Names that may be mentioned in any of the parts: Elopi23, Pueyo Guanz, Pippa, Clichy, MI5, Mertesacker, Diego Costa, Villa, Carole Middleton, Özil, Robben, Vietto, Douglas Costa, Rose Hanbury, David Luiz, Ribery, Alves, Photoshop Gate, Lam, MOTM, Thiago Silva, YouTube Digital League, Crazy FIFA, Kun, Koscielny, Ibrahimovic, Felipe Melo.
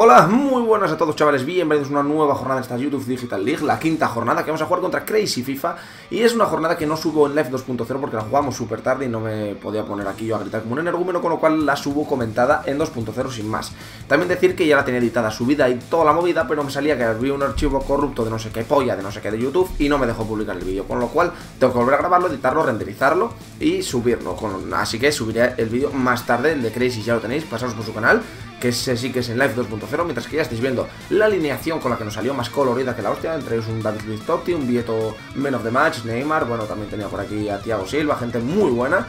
Hola, muy buenas a todos chavales, bienvenidos a una nueva jornada de esta YouTube Digital League, la quinta jornada que vamos a jugar contra Crazy FIFA. Y es una jornada que no subo en Live 2.0 porque la jugamos súper tarde y no me podía poner aquí yo a gritar como un energúmeno, con lo cual la subo comentada en 2.0 sin más. También decir que ya la tenía editada, subida y toda la movida, pero me salía que había un archivo corrupto de no sé qué polla, de no sé qué de YouTube, y no me dejó publicar el vídeo, con lo cual tengo que volver a grabarlo, editarlo, renderizarlo y subirlo, así que subiré el vídeo más tarde. El de Crazy ya lo tenéis, pasaos por su canal, que ese sí que es en Live 2.0, mientras que ya estáis viendo la alineación con la que nos salió más colorida que la hostia, entre ellos un David Luiz, Totti, un Vietto Man of the Match, Neymar, bueno, también tenía por aquí a Thiago Silva, gente muy buena.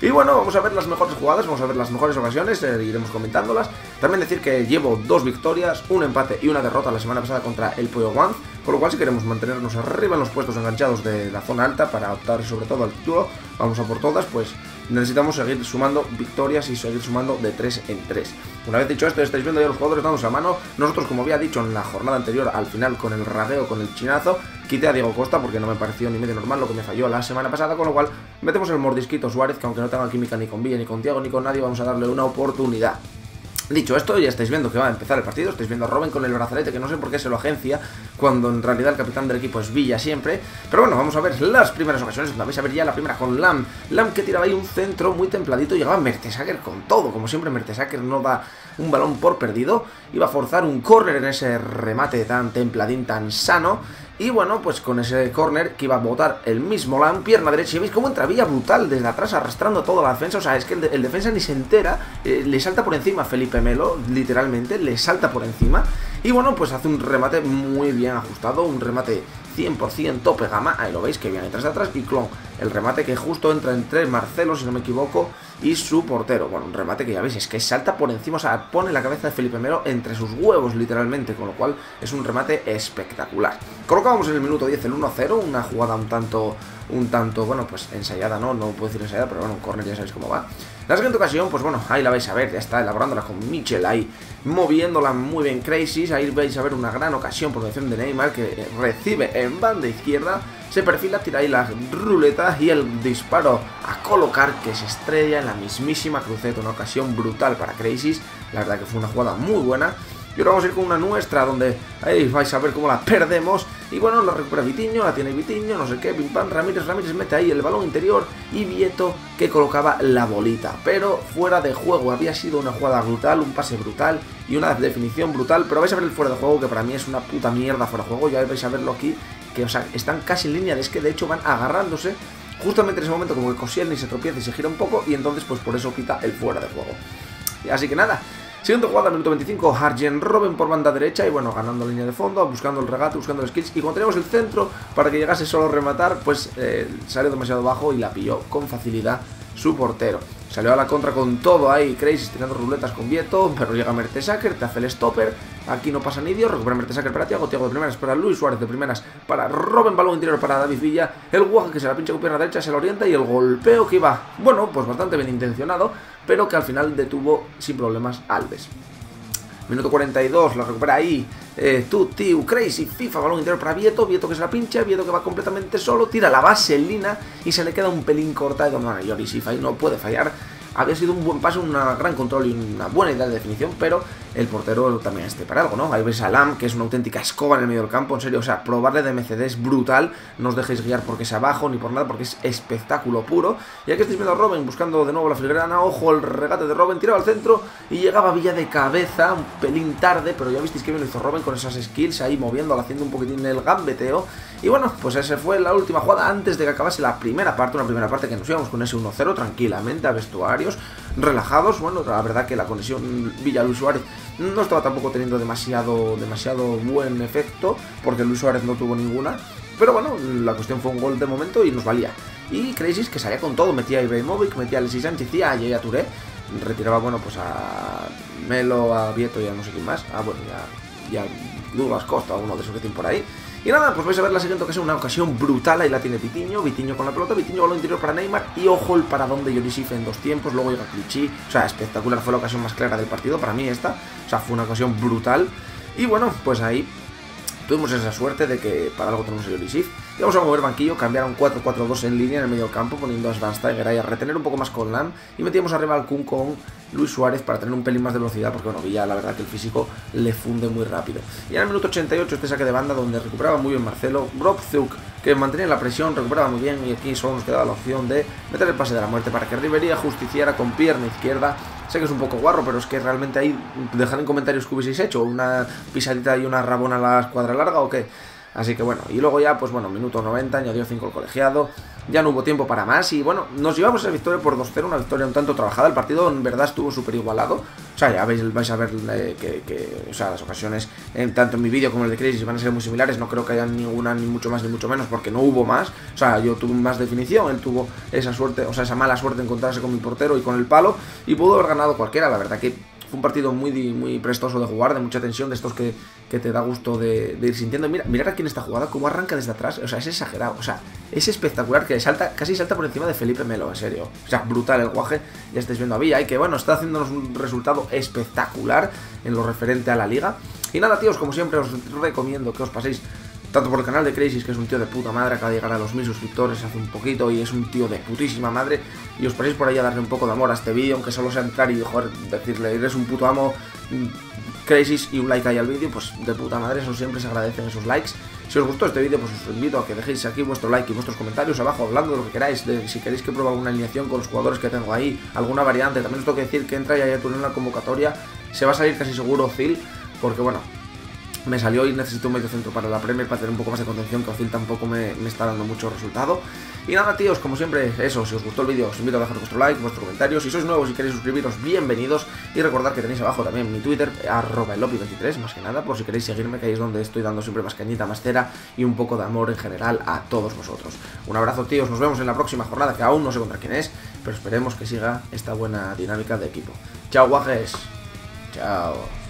Y bueno, vamos a ver las mejores jugadas, vamos a ver las mejores ocasiones, iremos comentándolas. También decir que llevo dos victorias, un empate y una derrota la semana pasada contra el Pueyo Guanz, con lo cual si queremos mantenernos arriba en los puestos enganchados de la zona alta para optar sobre todo al título, vamos a por todas, pues necesitamos seguir sumando victorias y seguir sumando de 3 en 3. Una vez dicho esto, estáis viendo ya los jugadores dados a mano. Nosotros, como había dicho en la jornada anterior, al final con el rageo, con el chinazo, quité a Diego Costa porque no me pareció ni medio normal lo que me falló la semana pasada, con lo cual metemos el mordisquito Suárez, que aunque no tenga química ni con Villa, ni con Thiago, ni con nadie, vamos a darle una oportunidad. Dicho esto, ya estáis viendo que va a empezar el partido, estáis viendo a Robben con el brazalete, que no sé por qué se lo agencia, cuando en realidad el capitán del equipo es Villa siempre. Pero bueno, vamos a ver las primeras ocasiones, donde vais a ver ya la primera con Lam. Lam que tiraba ahí un centro muy templadito, llegaba Mertesacker con todo, como siempre Mertesacker no da un balón por perdido, iba a forzar un córner en ese remate tan templadín, tan sano. Y bueno, pues con ese córner que iba a botar el mismo Lam, pierna derecha, y veis cómo entra Villa brutal desde atrás arrastrando toda la defensa. O sea, es que el defensa ni se entera, le salta por encima a Felipe Melo, literalmente, le salta por encima. Y bueno, pues hace un remate muy bien ajustado, un remate 100% tope gama, ahí lo veis que viene detrás de atrás y clon, el remate que justo entra entre Marcelo, si no me equivoco, y su portero. Bueno, un remate que ya veis, es que salta por encima, o sea, pone la cabeza de Felipe Melo entre sus huevos literalmente, con lo cual es un remate espectacular. Colocábamos en el minuto 10 el 1-0, una jugada un tanto, bueno, pues ensayada, no puedo decir ensayada, pero bueno, un córner, ya sabéis cómo va. La siguiente ocasión, pues bueno, ahí la vais a ver, ya está elaborándola con Michel ahí, moviéndola muy bien Crazy. Ahí vais a ver una gran ocasión por decisión de Neymar, que recibe en banda izquierda, se perfila, tira ahí las ruletas y el disparo a colocar que se estrella en la mismísima cruceta. Una ocasión brutal para Crazy, la verdad que fue una jugada muy buena. Y ahora vamos a ir con una nuestra donde ahí vais a ver cómo la perdemos. Y bueno, la recupera Vitinho, la tiene Vitinho, no sé qué, pim pam, Ramírez mete ahí el balón interior y Vietto que colocaba la bolita, pero fuera de juego. Había sido una jugada brutal, un pase brutal y una definición brutal, pero vais a ver el fuera de juego, que para mí es una puta mierda fuera de juego. Ya vais a verlo aquí, que o sea, están casi en línea, es que de hecho van agarrándose. Justamente en ese momento como que Koscielny se tropieza y se gira un poco, y entonces pues por eso quita el fuera de juego. Así que nada. Siguiente jugada, minuto 25, Arjen Robben por banda derecha, y bueno, ganando línea de fondo, buscando el regate, buscando los kills, y cuando teníamos el centro para que llegase solo a rematar, pues salió demasiado bajo y la pilló con facilidad su portero. Salió a la contra con todo ahí, Crazy tirando ruletas con Vietto, pero llega Mertesacker, te hace el stopper, aquí no pasa ni Dios, recupera Mertesacker para Thiago, Thiago de primeras para Luis, Suárez de primeras para Robben, balón interior para David Villa, el guaje que se la pincha con pierna derecha, se la orienta y el golpeo que iba, bueno, pues bastante bien intencionado, pero que al final detuvo sin problemas Alves. Minuto 42, la recupera ahí Tutiu, Crazy FIFA, balón interior para Vietto, Vietto que se la pincha, Vietto que va completamente solo, tira la vaselina y se le queda un pelín corta de Don Lloris, y no puede fallar. Había sido un buen paso, un gran control y una buena idea de definición, pero el portero también para algo, ¿no? Ahí veis a Lam, que es una auténtica escoba en el medio del campo, en serio, o sea, probarle de MCD es brutal, no os dejéis guiar porque es abajo ni por nada, porque es espectáculo puro. Y aquí estáis viendo a Robben buscando de nuevo la filigrana, ojo, el regate de Robben, tiraba al centro y llegaba Villa de cabeza, un pelín tarde, pero ya visteis que bien lo hizo Robben con esas skills ahí moviéndola, haciendo un poquitín el gambeteo. Y bueno, pues esa fue la última jugada antes de que acabase la primera parte, una primera parte que nos íbamos con ese 1-0 tranquilamente a vestuarios, relajados. Bueno, la verdad que la conexión Villa-Luis Suárez no estaba tampoco teniendo demasiado buen efecto, porque Luis Suárez no tuvo ninguna, pero bueno, la cuestión fue un gol de momento y nos valía. Y Crazy que salía con todo, metía a Ibrahimovic, metía a Alexis Sánchez y a Yaya Turé, retiraba, bueno, pues a Melo, a Vietto y a no sé quién más, bueno, ya Douglas Costa, uno de esos que tienen por ahí. Y nada, pues vais a ver la siguiente ocasión, una ocasión brutal, ahí la tiene Vitinho, Vitinho con la pelota, Vitinho balón interior para Neymar, y ojo el paradón de Lloris en dos tiempos, luego llega Clichy, o sea, espectacular, fue la ocasión más clara del partido, para mí esta, o sea, fue una ocasión brutal, y bueno, pues ahí tuvimos esa suerte de que para algo tenemos a Lloris. Y vamos a mover banquillo, cambiar a un 4-4-2 en línea en el medio campo, poniendo a Schweinsteiger ahí a retener un poco más con Lam. Y metíamos arriba al Kun con Luis Suárez para tener un pelín más de velocidad, porque bueno, Villa la verdad que el físico le funde muy rápido. Y en el minuto 88 este saque de banda donde recuperaba muy bien Marcelo, Brozovic que mantenía la presión, recuperaba muy bien y aquí solo nos quedaba la opción de meter el pase de la muerte para que Ribery ajusticiara con pierna izquierda. Sé que es un poco guarro, pero es que realmente ahí dejad en comentarios qué hubieseis hecho, una pisadita y una rabona a la escuadra larga o qué. Así que bueno, y luego ya, pues bueno, minuto 90, añadió 5 el colegiado, ya no hubo tiempo para más y bueno, nos llevamos la victoria por 2-0, una victoria un tanto trabajada, el partido en verdad estuvo súper igualado, o sea, ya vais a ver o sea, las ocasiones, tanto en mi vídeo como en el de Crazy, van a ser muy similares, no creo que haya ninguna, ni mucho más, ni mucho menos, porque no hubo más, o sea, yo tuve más definición, él tuvo esa suerte, o sea, esa mala suerte de encontrarse con mi portero y con el palo, y pudo haber ganado cualquiera, la verdad que... Fue un partido muy prestoso de jugar, de mucha tensión, de estos que te da gusto de ir sintiendo. Mirad aquí en esta jugada cómo arranca desde atrás, o sea, es exagerado, o sea, es espectacular que salta, casi salta por encima de Felipe Melo, en serio. O sea, brutal el guaje, ya estáis viendo a Villa, y que bueno, está haciéndonos un resultado espectacular en lo referente a la liga. Y nada, tíos, como siempre os recomiendo que os paséis tanto por el canal de Crazy, que es un tío de puta madre, acaba de llegar a los 1000 suscriptores hace un poquito y es un tío de putísima madre, y os paséis por ahí a darle un poco de amor a este vídeo, aunque solo sea entrar y, joder, decirle, eres un puto amo, Crazy, y un like ahí al vídeo, pues de puta madre, eso siempre se agradecen esos likes. Si os gustó este vídeo, pues os invito a que dejéis aquí vuestro like y vuestros comentarios abajo hablando de lo que queráis, de si queréis que pruebe alguna alineación con los jugadores que tengo ahí, alguna variante. También os tengo que decir que entra Yaya Turé en la convocatoria, se va a salir casi seguro Özil, porque bueno... Me salió y necesito un medio centro para la Premier para tener un poco más de contención, que Özil tampoco me está dando mucho resultado. Y nada, tíos, como siempre, eso, si os gustó el vídeo os invito a dejar vuestro like, vuestros comentarios. Si sois nuevos y queréis suscribiros, bienvenidos. Y recordad que tenéis abajo también mi Twitter, @elopi23, más que nada, por si queréis seguirme, que ahí es donde estoy dando siempre más cañita, más cera y un poco de amor en general a todos vosotros. Un abrazo, tíos, nos vemos en la próxima jornada, que aún no sé contra quién es, pero esperemos que siga esta buena dinámica de equipo. Chao, guajes. Chao.